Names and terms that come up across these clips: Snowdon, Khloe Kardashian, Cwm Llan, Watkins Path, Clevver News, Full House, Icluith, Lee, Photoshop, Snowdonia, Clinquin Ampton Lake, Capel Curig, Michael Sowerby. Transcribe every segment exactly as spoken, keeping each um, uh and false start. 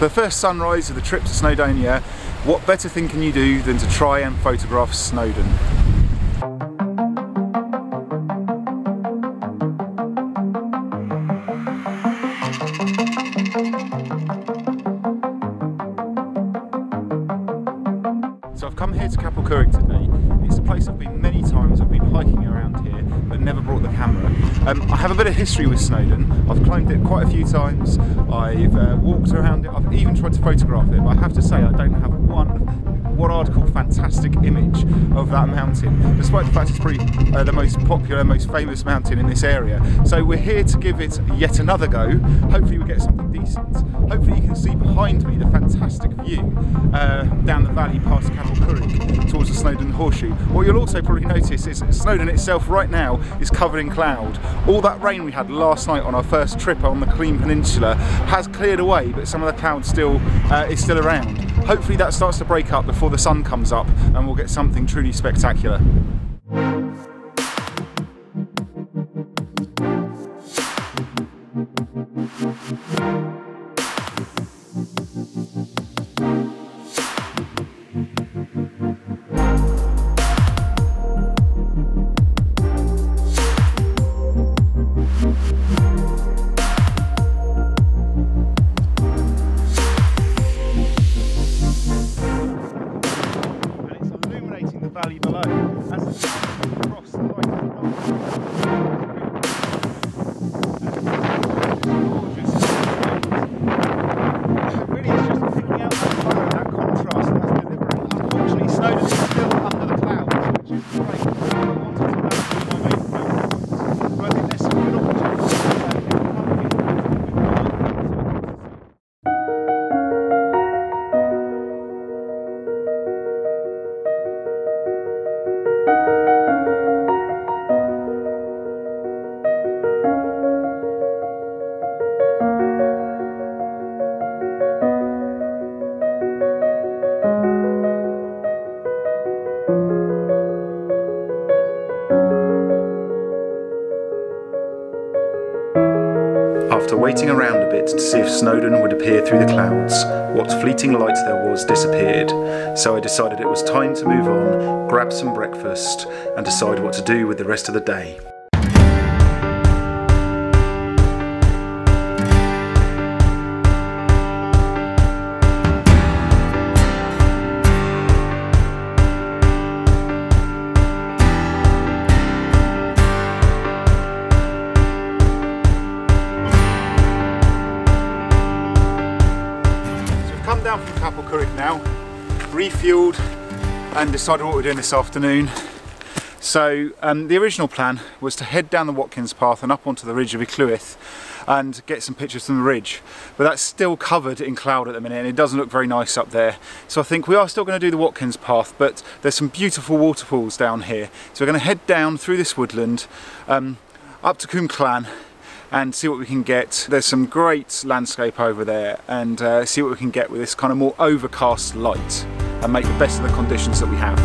For the first sunrise of the trip to Snowdonia, what better thing can you do than to try and photograph Snowdon? So I've come here to Capel Curig today. It's a place I've been many times. I've been hiking around here but never brought the camera. Um, I have a bit of history with Snowdon. I've climbed it quite a few times. I've uh, walked around it. I've even tried to photograph it, but I have to say I don't have one, what I'd call fantastic image of that mountain, despite the fact it's probably uh, the most popular, most famous mountain in this area. So we're here to give it yet another go. Hopefully we'll get something decent. Hopefully you can see behind me the fantastic view uh, down the valley past Capel Curig towards the Snowdon Horseshoe. What you'll also probably notice is that Snowdon itself right now is covered in cloud. All that rain we had last night on our first trip on the Clean Peninsula has cleared away, but some of the cloud still uh, is still around. Hopefully that starts to break up before the sun comes up and we'll get something truly spectacular. After waiting around a bit to see if Snowdon would appear through the clouds, what fleeting light there was disappeared, so I decided it was time to move on, grab some breakfast, and decide what to do with the rest of the day. Down from Capel Curig now, refueled and decided what we're doing this afternoon. So um, the original plan was to head down the Watkins Path and up onto the ridge of Icluith and get some pictures from the ridge, but that's still covered in cloud at the minute and it doesn't look very nice up there. So I think we are still going to do the Watkins Path, but there's some beautiful waterfalls down here. So we're going to head down through this woodland um, up to Cwm Llan and see what we can get. There's some great landscape over there, and uh, see what we can get with this kind of more overcast light and make the best of the conditions that we have.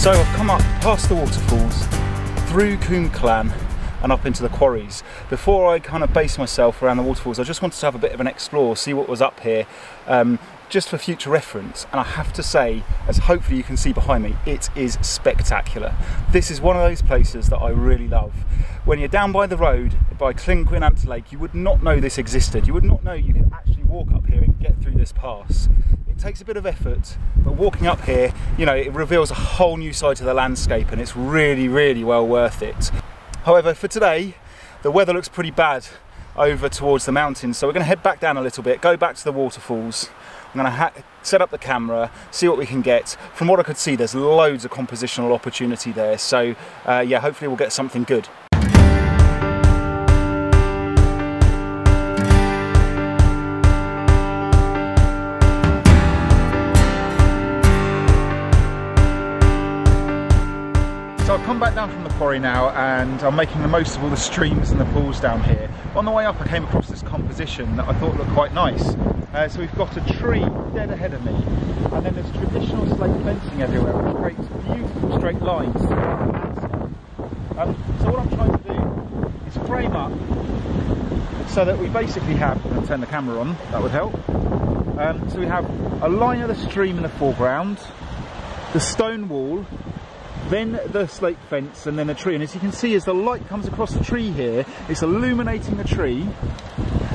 So I've come up past the waterfalls, through Cwm Llan and up into the quarries. Before I kind of base myself around the waterfalls, I just wanted to have a bit of an explore, see what was up here, um, just for future reference. And I have to say, as hopefully you can see behind me, it is spectacular. This is one of those places that I really love. When you're down by the road, by Clinquin Ampton Lake, you would not know this existed. You would not know you could actually walk up here and get through this pass. It takes a bit of effort, but walking up here, you know, it reveals a whole new side to the landscape and it's really, really well worth it. However, for today, the weather looks pretty bad over towards the mountains, so we're going to head back down a little bit, go back to the waterfalls. I'm going to set up the camera, see what we can get. From what I could see, there's loads of compositional opportunity there. So uh, yeah, hopefully we'll get something good. So I've come back down from the quarry now, and I'm making the most of all the streams and the pools down here. On the way up I came across this composition that I thought looked quite nice. Uh, so we've got a tree dead ahead of me, and then there's traditional slate fencing everywhere, which creates beautiful straight lines. Um, so what I'm trying to do is frame up so that we basically have, I'll turn the camera on, that would help. Um, so we have a line of the stream in the foreground, the stone wall, then the slate fence, and then a tree. And as you can see, as the light comes across the tree here, it's illuminating the tree,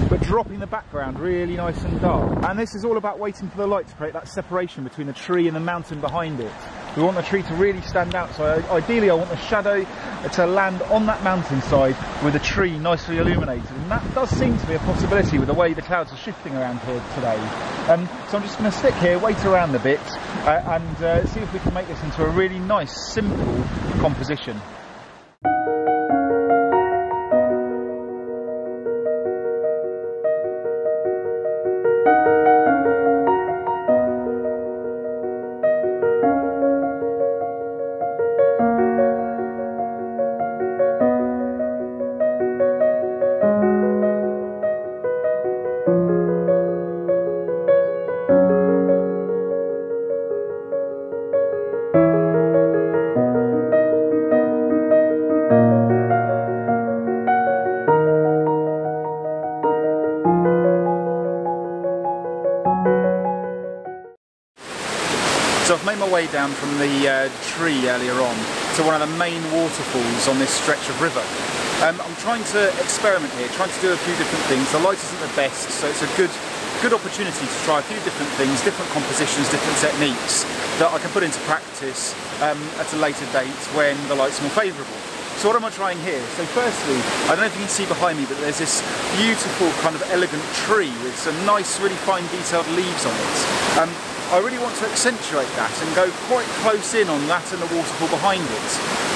but dropping the background really nice and dark. And this is all about waiting for the light to create that separation between the tree and the mountain behind it. We want the tree to really stand out, so ideally I want the shadow to land on that mountainside with the tree nicely illuminated. And that does seem to be a possibility with the way the clouds are shifting around here today. Um, so I'm just going to stick here, wait around a bit, uh, and uh, see if we can make this into a really nice, simple composition. Way down from the uh, tree earlier on to one of the main waterfalls on this stretch of river. Um, I'm trying to experiment here, trying to do a few different things. The light isn't the best, so it's a good good opportunity to try a few different things, different compositions, different techniques that I can put into practice um, at a later date when the light's more favourable. So what am I trying here? So firstly, I don't know if you can see behind me, but there's this beautiful kind of elegant tree with some nice, really fine detailed leaves on it. Um, I really want to accentuate that and go quite close in on that and the waterfall behind it.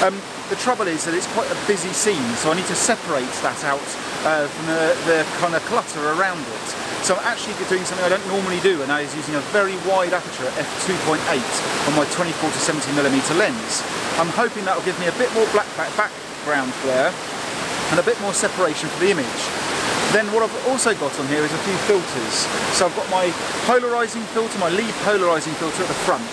Um, the trouble is that it's quite a busy scene, so I need to separate that out uh, from the, the kind of clutter around it. So I'm actually doing something I don't normally do, and that is using a very wide aperture at f two point eight on my twenty-four to seventy millimeter lens. I'm hoping that will give me a bit more black background glare and a bit more separation for the image. Then what I've also got on here is a few filters. So I've got my polarising filter, my Lee polarising filter at the front,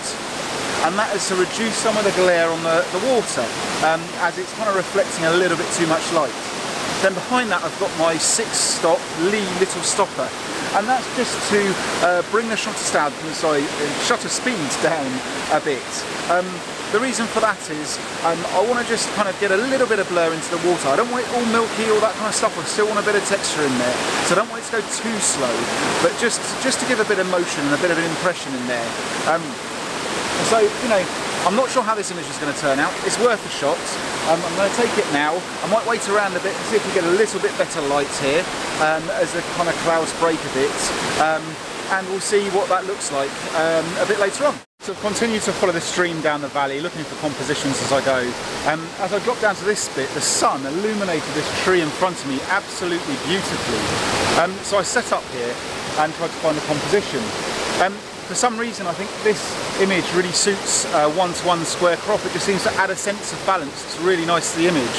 and that is to reduce some of the glare on the, the water, um, as it's kind of reflecting a little bit too much light. Then behind that I've got my six stop Lee little stopper, and that's just to uh, bring the shutter, stab, sorry, shutter speed down a bit. Um, The reason for that is um, I want to just kind of get a little bit of blur into the water. I don't want it all milky, all that kind of stuff. I still want a bit of texture in there. So I don't want it to go too slow, but just, just to give a bit of motion and a bit of an impression in there. Um, so, you know, I'm not sure how this image is going to turn out. It's worth a shot. Um, I'm going to take it now. I might wait around a bit to see if we get a little bit better light here um, as the kind of clouds break a bit. Um, and we'll see what that looks like um, a bit later on. So I've continued to follow the stream down the valley, looking for compositions as I go. Um, as I dropped down to this bit, the sun illuminated this tree in front of me absolutely beautifully. Um, so I set up here and tried to find a composition. Um, for some reason I think this image really suits uh, one-to-one square crop. It just seems to add a sense of balance. It's really nice to the image,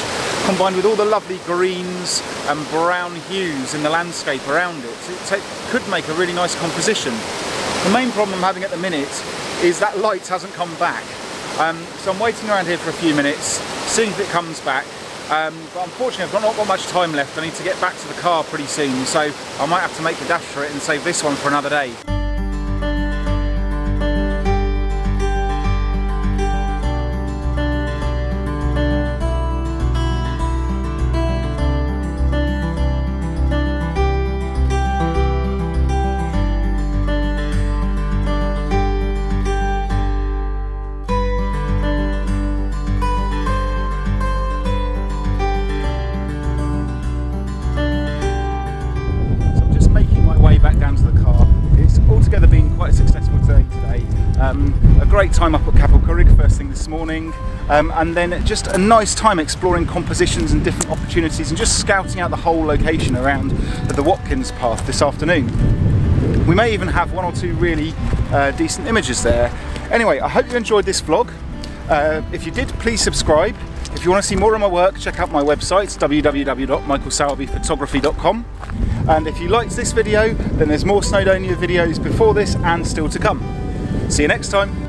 combined with all the lovely greens and brown hues in the landscape around it. So it could make a really nice composition. The main problem I'm having at the minute is that light hasn't come back. Um, so I'm waiting around here for a few minutes, seeing if it comes back. Um, but unfortunately I've got not got much time left. I need to get back to the car pretty soon, so I might have to make a dash for it and save this one for another day. great time up at Capel Curig first thing this morning, um, and then just a nice time exploring compositions and different opportunities and just scouting out the whole location around the Watkins Path this afternoon. We may even have one or two really uh, decent images there. Anyway, I hope you enjoyed this vlog. Uh, if you did, please subscribe. If you want to see more of my work, check out my website, w w w dot michael sowerby photography dot com. And if you liked this video, then there's more Snowdonia videos before this and still to come. See you next time.